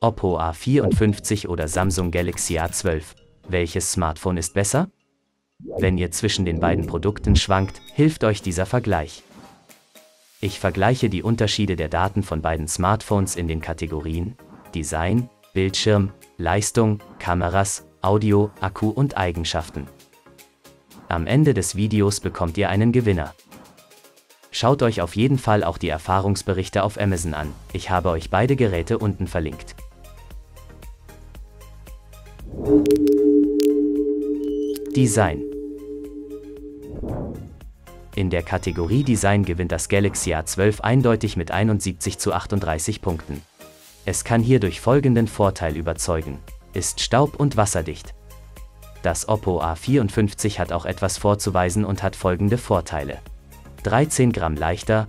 Oppo A54 oder Samsung Galaxy A12. Welches Smartphone ist besser? Wenn ihr zwischen den beiden Produkten schwankt, hilft euch dieser Vergleich. Ich vergleiche die Unterschiede der Daten von beiden Smartphones in den Kategorien Design, Bildschirm, Leistung, Kameras, Audio, Akku und Eigenschaften. Am Ende des Videos bekommt ihr einen Gewinner. Schaut euch auf jeden Fall auch die Erfahrungsberichte auf Amazon an. Ich habe euch beide Geräte unten verlinkt. Design. In der Kategorie Design gewinnt das Galaxy A12 eindeutig mit 71:38 Punkten. Es kann hier durch folgenden Vorteil überzeugen: Ist staub- und wasserdicht. Das Oppo A54 hat auch etwas vorzuweisen und hat folgende Vorteile: 13 Gramm leichter,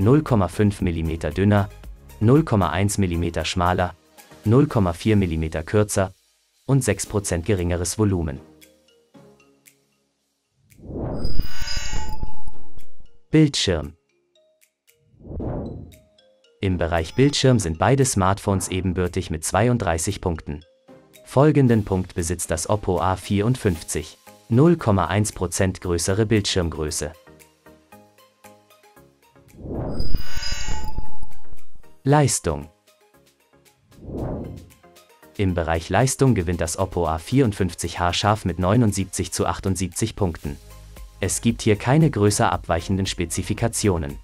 0,5 mm dünner, 0,1 mm schmaler, 0,4 mm kürzer und 6% geringeres Volumen. Bildschirm. Im Bereich Bildschirm sind beide Smartphones ebenbürtig mit 32 Punkten. Folgenden Punkt besitzt das Oppo A54: 0,1% größere Bildschirmgröße. Leistung. Im Bereich Leistung gewinnt das Oppo A54 haarscharf mit 79:78 Punkten. Es gibt hier keine größer abweichenden Spezifikationen.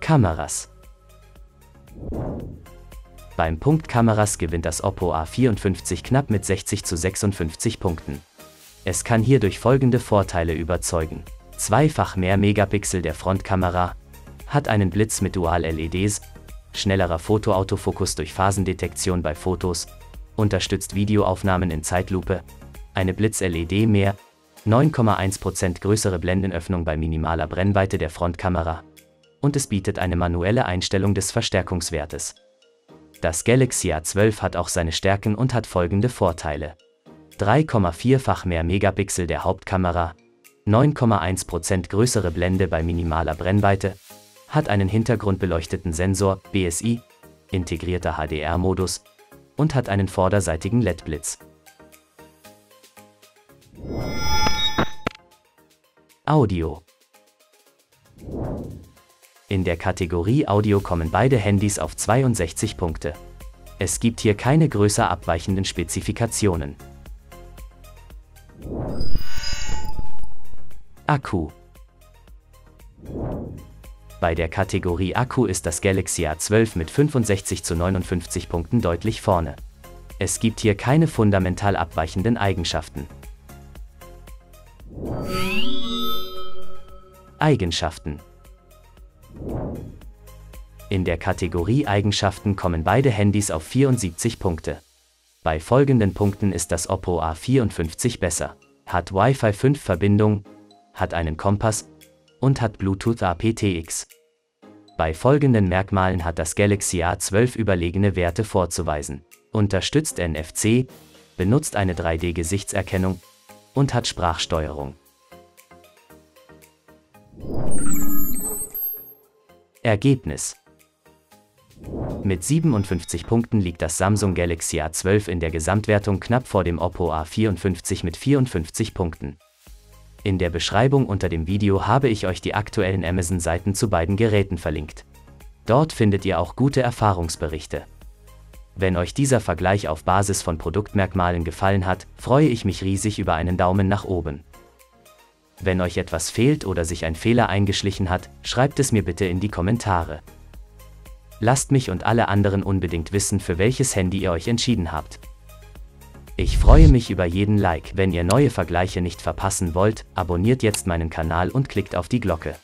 Kameras. Beim Punkt Kameras gewinnt das Oppo A54 knapp mit 60:56 Punkten. Es kann hier durch folgende Vorteile überzeugen: Zweifach mehr Megapixel der Frontkamera, hat einen Blitz mit Dual-LEDs, schnellerer Fotoautofokus durch Phasendetektion bei Fotos, unterstützt Videoaufnahmen in Zeitlupe, eine Blitz-LED mehr, 9,1% größere Blendenöffnung bei minimaler Brennweite der Frontkamera und es bietet eine manuelle Einstellung des Verstärkungswertes. Das Galaxy A12 hat auch seine Stärken und hat folgende Vorteile: 3,4-fach mehr Megapixel der Hauptkamera, 9,1% größere Blende bei minimaler Brennweite, hat einen hintergrundbeleuchteten Sensor, BSI, integrierter HDR-Modus und hat einen vorderseitigen LED-Blitz. Audio. In der Kategorie Audio kommen beide Handys auf 62 Punkte. Es gibt hier keine größer abweichenden Spezifikationen. Akku. Bei der Kategorie Akku ist das Galaxy A12 mit 65:59 Punkten deutlich vorne. Es gibt hier keine fundamental abweichenden Eigenschaften. Eigenschaften. In der Kategorie Eigenschaften kommen beide Handys auf 74 Punkte. Bei folgenden Punkten ist das Oppo A54 besser: Hat Wi-Fi 5 Verbindung, hat einen Kompass und hat Bluetooth aptX. Bei folgenden Merkmalen hat das Galaxy A12 überlegene Werte vorzuweisen: Unterstützt NFC, benutzt eine 3D-Gesichtserkennung und hat Sprachsteuerung. Ergebnis. Mit 57 Punkten liegt das Samsung Galaxy A12 in der Gesamtwertung knapp vor dem Oppo A54 mit 54 Punkten. In der Beschreibung unter dem Video habe ich euch die aktuellen Amazon-Seiten zu beiden Geräten verlinkt. Dort findet ihr auch gute Erfahrungsberichte. Wenn euch dieser Vergleich auf Basis von Produktmerkmalen gefallen hat, freue ich mich riesig über einen Daumen nach oben. Wenn euch etwas fehlt oder sich ein Fehler eingeschlichen hat, schreibt es mir bitte in die Kommentare. Lasst mich und alle anderen unbedingt wissen, für welches Handy ihr euch entschieden habt. Ich freue mich über jeden Like. Wenn ihr neue Vergleiche nicht verpassen wollt, abonniert jetzt meinen Kanal und klickt auf die Glocke.